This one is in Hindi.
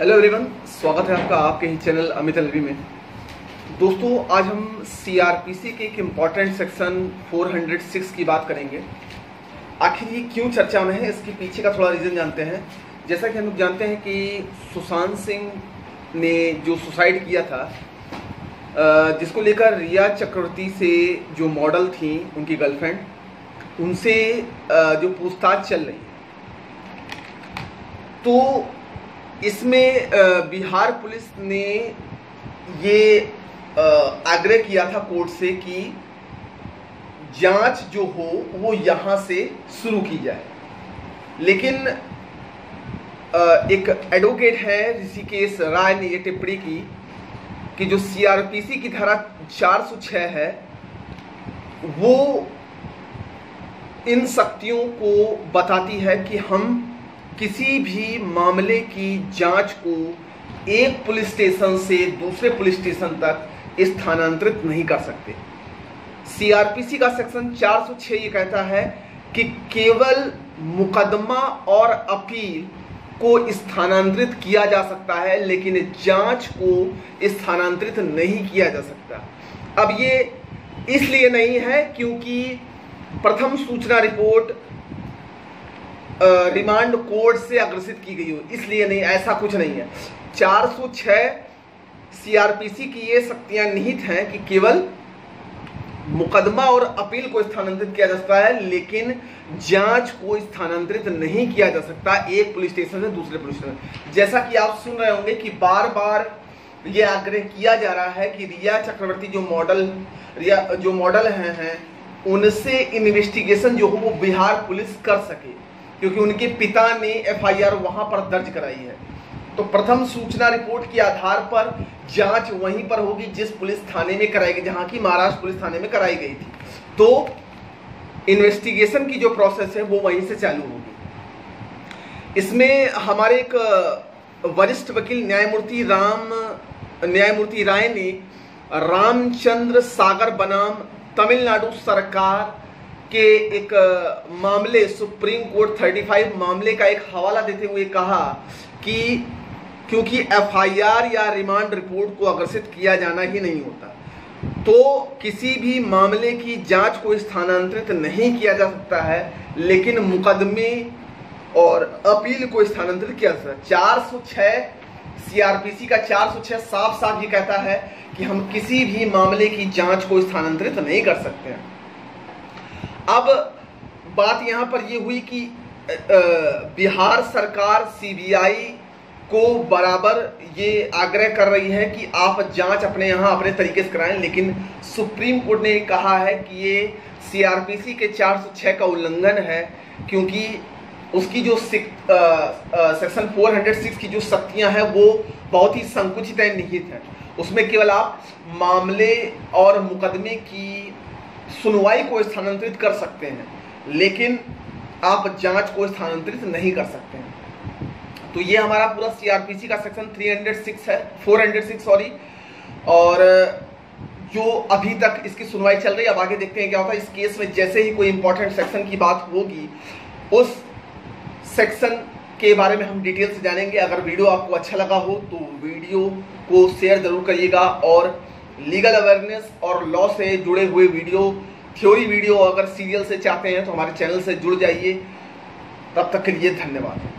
हेलो एवरीवन, स्वागत है आपका आपके ही चैनल अमित एलबी में। दोस्तों, आज हम सीआरपीसी के एक इम्पॉर्टेंट सेक्शन 406 की बात करेंगे। आखिर ये क्यों चर्चा में है, इसके पीछे का थोड़ा रीज़न जानते हैं। जैसा कि हम लोग जानते हैं कि सुशांत सिंह ने जो सुसाइड किया था, जिसको लेकर रिया चक्रवर्ती से जो मॉडल थी, उनकी गर्लफ्रेंड, उनसे जो पूछताछ चल रही, तो इसमें बिहार पुलिस ने ये आग्रह किया था कोर्ट से कि जांच जो हो वो यहाँ से शुरू की जाए। लेकिन एक एडवोकेट है ऋषिकेश राय ने ये टिप्पणी की कि जो सीआरपीसी की धारा 406 है वो इन शक्तियों को बताती है कि हम किसी भी मामले की जांच को एक पुलिस स्टेशन से दूसरे पुलिस स्टेशन तक स्थानांतरित नहीं कर सकते। सीआरपीसी का सेक्शन 406 ये कहता है कि केवल मुकदमा और अपील को स्थानांतरित किया जा सकता है, लेकिन जांच को स्थानांतरित नहीं किया जा सकता। अब ये इसलिए नहीं है क्योंकि प्रथम सूचना रिपोर्ट रिमांड कोर्ट से अग्रसित की गई हो, इसलिए नहीं, ऐसा कुछ नहीं है। 406 सीआरपीसी की ये शक्तियां निहित हैं कि केवल मुकदमा और अपील को स्थानांतरित किया जा सकता है, लेकिन जांच को स्थानांतरित नहीं किया जा सकता एक पुलिस स्टेशन से दूसरे पुलिस स्टेशन। जैसा कि आप सुन रहे होंगे कि बार बार ये आग्रह किया जा रहा है कि रिया चक्रवर्ती जो मॉडल हैं उनसे इन्वेस्टिगेशन जो हो वो बिहार पुलिस कर सके, क्योंकि उनके पिता ने एफआईआर वहां पर दर्ज कराई है। तो प्रथम सूचना रिपोर्ट के आधार पर जांच वहीं पर होगी जिस पुलिस थाने में कराई गई, जहां की महाराष्ट्र पुलिस थाने में कराई गई थी। तो इन्वेस्टिगेशन की जो प्रोसेस है वो वहीं से चालू होगी। इसमें हमारे एक वरिष्ठ वकील न्यायमूर्ति राय ने रामचंद्र सागर बनाम तमिलनाडु सरकार के एक मामले सुप्रीम कोर्ट 35 मामले का एक हवाला देते हुए कहा कि क्योंकि एफआईआर या रिमांड रिपोर्ट को अग्रसित किया जाना ही नहीं होता, तो किसी भी मामले की जांच को स्थानांतरित नहीं किया जा सकता है, लेकिन मुकदमे और अपील को स्थानांतरित किया जा सकता है। 406 सीआरपीसी का 406 साफ साफ ये कहता है कि हम किसी भी मामले की जाँच को स्थानांतरित नहीं कर सकते हैं। अब बात यहाँ पर ये हुई कि बिहार सरकार सीबीआई को बराबर ये आग्रह कर रही है कि आप जांच अपने यहाँ अपने तरीके से कराएं, लेकिन सुप्रीम कोर्ट ने कहा है कि ये सीआरपीसी के 406 का उल्लंघन है, क्योंकि उसकी जो सेक्शन 406 की जो शक्तियाँ हैं वो बहुत ही संकुचित है, निहित हैं। उसमें केवल आप मामले और मुकदमे की सुनवाई को स्थानांतरित कर सकते हैं, लेकिन आप जांच को स्थानांतरित नहीं कर सकते हैं। तो ये हमारा पूरा सीआरपीसी का सेक्शन 306 है, 406 सॉरी, और जो अभी तक इसकी सुनवाई चल रही है। अब आगे देखते हैं क्या होता है इस केस में। जैसे ही कोई इंपॉर्टेंट सेक्शन की बात होगी उस सेक्शन के बारे में हम डिटेल से जानेंगे। अगर वीडियो आपको अच्छा लगा हो तो वीडियो को शेयर जरूर करिएगा, और लीगल अवेयरनेस और लॉ से जुड़े हुए वीडियो, थ्योरी वीडियो अगर सीरियल से चाहते हैं तो हमारे चैनल से जुड़ जाइए। तब तक के लिए धन्यवाद।